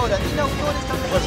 Ahora, Dina Autor está mejor.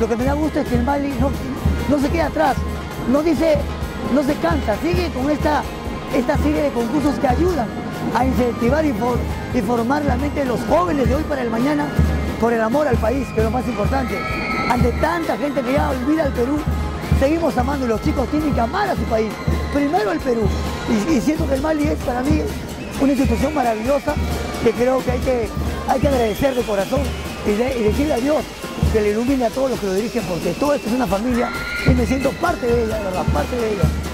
Lo que me da gusto es que el Mali no se queda atrás, no se cansa, sigue con esta serie de concursos que ayudan a incentivar y formar la mente de los jóvenes de hoy para el mañana por el amor al país, que es lo más importante. Ante tanta gente que ya olvida al Perú, seguimos amando y los chicos tienen que amar a su país. Primero el Perú, y siento que el Mali es para mí una institución maravillosa que creo que hay que agradecer de corazón y decirle a Dios que le ilumine a todos los que lo dirigen, porque todo esto es una familia y me siento parte de ella, de verdad, parte de ella.